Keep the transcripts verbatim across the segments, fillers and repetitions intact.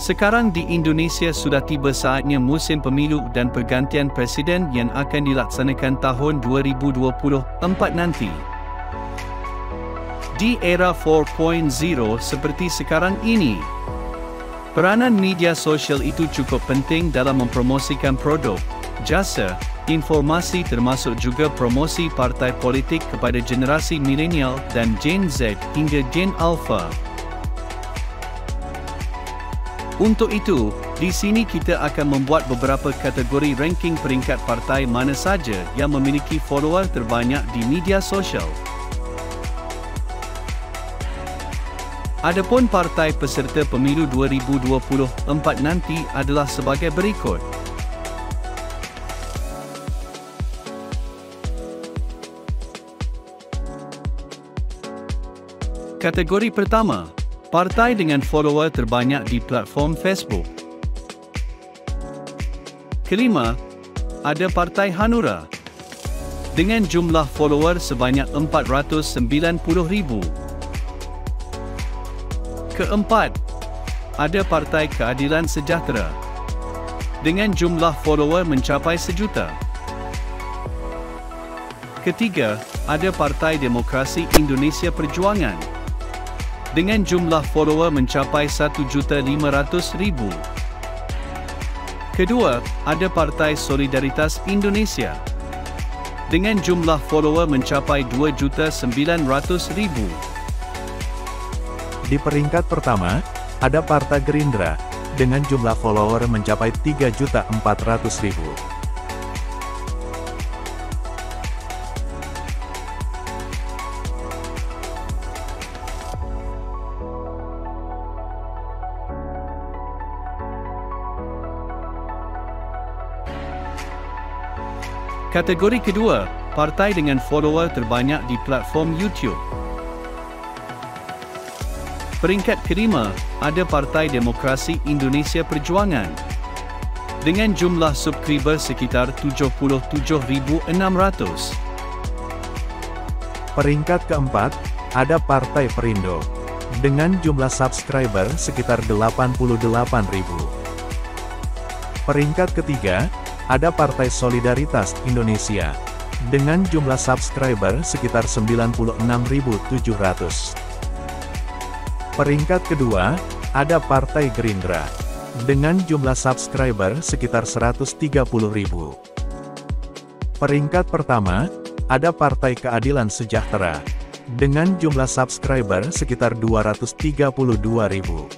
Sekarang di Indonesia sudah tiba saatnya musim pemilu dan pergantian presiden yang akan dilaksanakan tahun dua ribu dua puluh empat nanti. Di era empat titik nol seperti sekarang ini, peranan media sosial itu cukup penting dalam mempromosikan produk, jasa, informasi termasuk juga promosi partai politik kepada generasi milenial dan Gen Z hingga Gen Alpha. Untuk itu, di sini kita akan membuat beberapa kategori ranking peringkat partai mana saja yang memiliki follower terbanyak di media sosial. Adapun partai peserta pemilu dua ribu dua puluh empat nanti adalah sebagai berikut. Kategori pertama, partai dengan follower terbanyak di platform Facebook. Kelima, ada Partai Hanura dengan jumlah follower sebanyak empat ratus sembilan puluh ribu. Keempat, ada Partai Keadilan Sejahtera dengan jumlah follower mencapai sejuta. Ketiga, ada Partai Demokrasi Indonesia Perjuangan dengan jumlah follower mencapai satu juta lima ratus ribu. Kedua, ada Partai Solidaritas Indonesia dengan jumlah follower mencapai dua juta sembilan ratus ribu. Di peringkat pertama, ada Partai Gerindra dengan jumlah follower mencapai tiga juta empat ratus ribu. Kategori kedua, partai dengan follower terbanyak di platform YouTube. Peringkat kelima, ada Partai Demokrasi Indonesia Perjuangan dengan jumlah subscriber sekitar tujuh puluh tujuh ribu enam ratus. Peringkat keempat, ada Partai Perindo dengan jumlah subscriber sekitar delapan puluh delapan ribu. Peringkat ketiga, ada Partai Solidaritas Indonesia dengan jumlah subscriber sekitar sembilan puluh enam ribu tujuh ratus. Peringkat kedua, ada Partai Gerindra dengan jumlah subscriber sekitar seratus tiga puluh ribu. Peringkat pertama, ada Partai Keadilan Sejahtera dengan jumlah subscriber sekitar dua ratus tiga puluh dua ribu.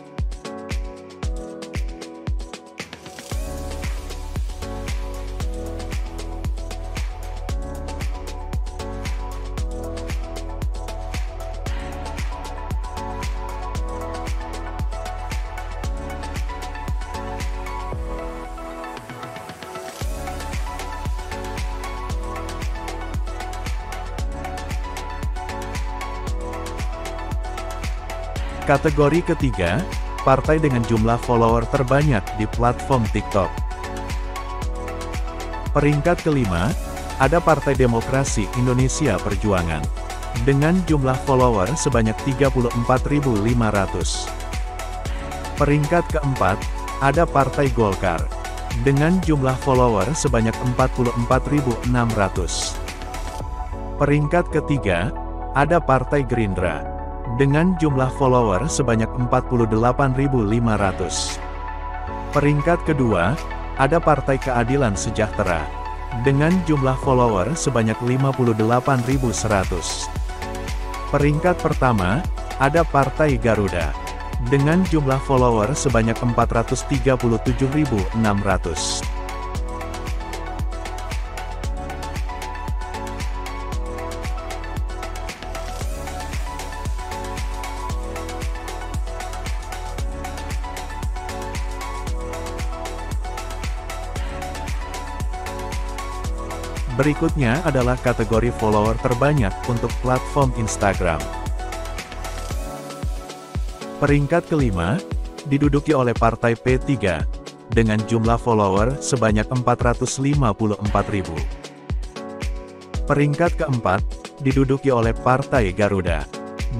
Kategori ketiga, partai dengan jumlah follower terbanyak di platform TikTok. Peringkat kelima, ada Partai Demokrasi Indonesia Perjuangan dengan jumlah follower sebanyak tiga puluh empat ribu lima ratus. Peringkat keempat, ada Partai Golkar dengan jumlah follower sebanyak empat puluh empat ribu enam ratus. Peringkat ketiga, ada Partai Gerindra dengan jumlah follower sebanyak empat puluh delapan ribu lima ratus. Peringkat kedua, ada Partai Keadilan Sejahtera dengan jumlah follower sebanyak lima puluh delapan ribu seratus. Peringkat pertama, ada Partai Garuda dengan jumlah follower sebanyak empat ratus tiga puluh tujuh ribu enam ratus. Berikutnya adalah kategori follower terbanyak untuk platform Instagram. Peringkat kelima, diduduki oleh Partai P tiga, dengan jumlah follower sebanyak empat ratus lima puluh empat ribu. Peringkat keempat, diduduki oleh Partai Garuda,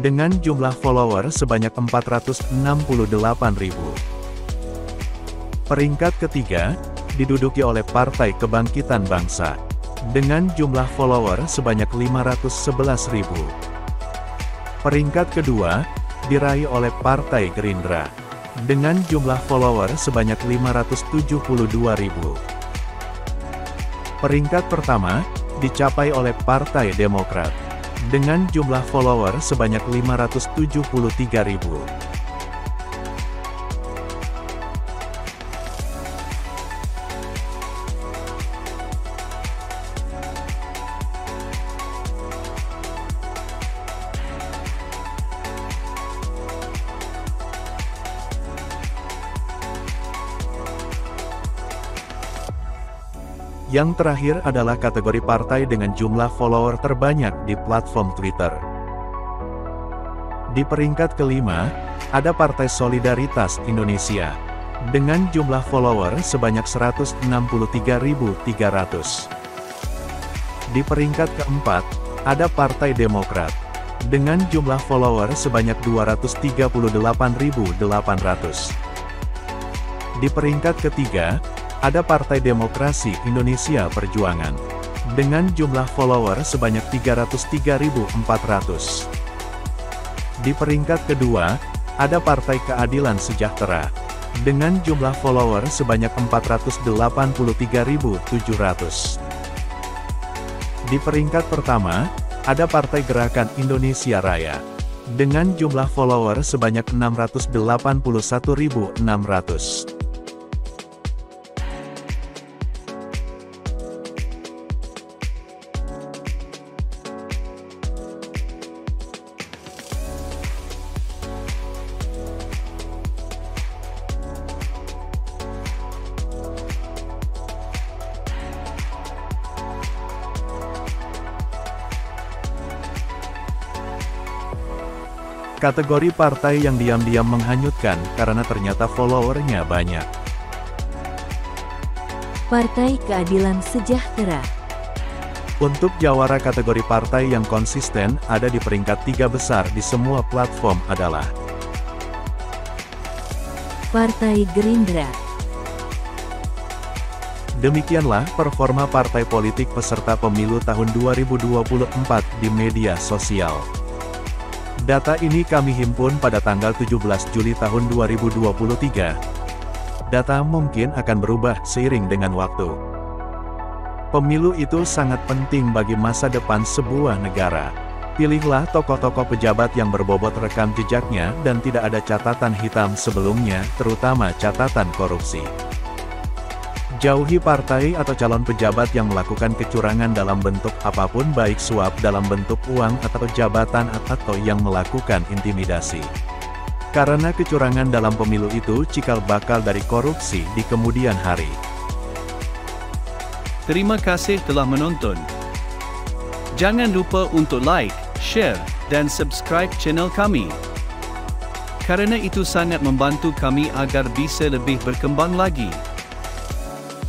dengan jumlah follower sebanyak empat ratus enam puluh delapan ribu. Peringkat ketiga, diduduki oleh Partai Kebangkitan Bangsa, dengan jumlah follower sebanyak lima ratus sebelas ribu. Peringkat kedua, diraih oleh Partai Gerindra, dengan jumlah follower sebanyak lima ratus tujuh puluh dua ribu. Peringkat pertama, dicapai oleh Partai Demokrat, dengan jumlah follower sebanyak lima ratus tujuh puluh tiga ribu. Yang terakhir adalah kategori partai dengan jumlah follower terbanyak di platform Twitter. Di peringkat kelima, ada Partai Solidaritas Indonesia, dengan jumlah follower sebanyak seratus enam puluh tiga ribu tiga ratus. Di peringkat keempat, ada Partai Demokrat, dengan jumlah follower sebanyak dua ratus tiga puluh delapan ribu delapan ratus. Di peringkat ketiga, ada Partai Demokrasi Indonesia Perjuangan, dengan jumlah follower sebanyak tiga ratus tiga ribu empat ratus. Di peringkat kedua, ada Partai Keadilan Sejahtera, dengan jumlah follower sebanyak empat ratus delapan puluh tiga ribu tujuh ratus. Di peringkat pertama, ada Partai Gerakan Indonesia Raya, dengan jumlah follower sebanyak enam ratus delapan puluh satu ribu enam ratus. Kategori partai yang diam-diam menghanyutkan karena ternyata followernya banyak. Partai Keadilan Sejahtera. Untuk jawara kategori partai yang konsisten ada di peringkat tiga besar di semua platform adalah Partai Gerindra. Demikianlah performa partai politik peserta pemilu tahun dua ribu dua puluh empat di media sosial. Data ini kami himpun pada tanggal tujuh belas Juli tahun dua ribu dua puluh tiga. Data mungkin akan berubah seiring dengan waktu. Pemilu itu sangat penting bagi masa depan sebuah negara. Pilihlah tokoh-tokoh pejabat yang berbobot rekam jejaknya dan tidak ada catatan hitam sebelumnya, terutama catatan korupsi. Jauhi partai atau calon pejabat yang melakukan kecurangan dalam bentuk apapun, baik suap dalam bentuk uang atau jabatan atau yang melakukan intimidasi. Karena kecurangan dalam pemilu itu cikal bakal dari korupsi di kemudian hari. Terima kasih telah menonton. Jangan lupa untuk like, share, dan subscribe channel kami. Karena itu sangat membantu kami agar bisa lebih berkembang lagi.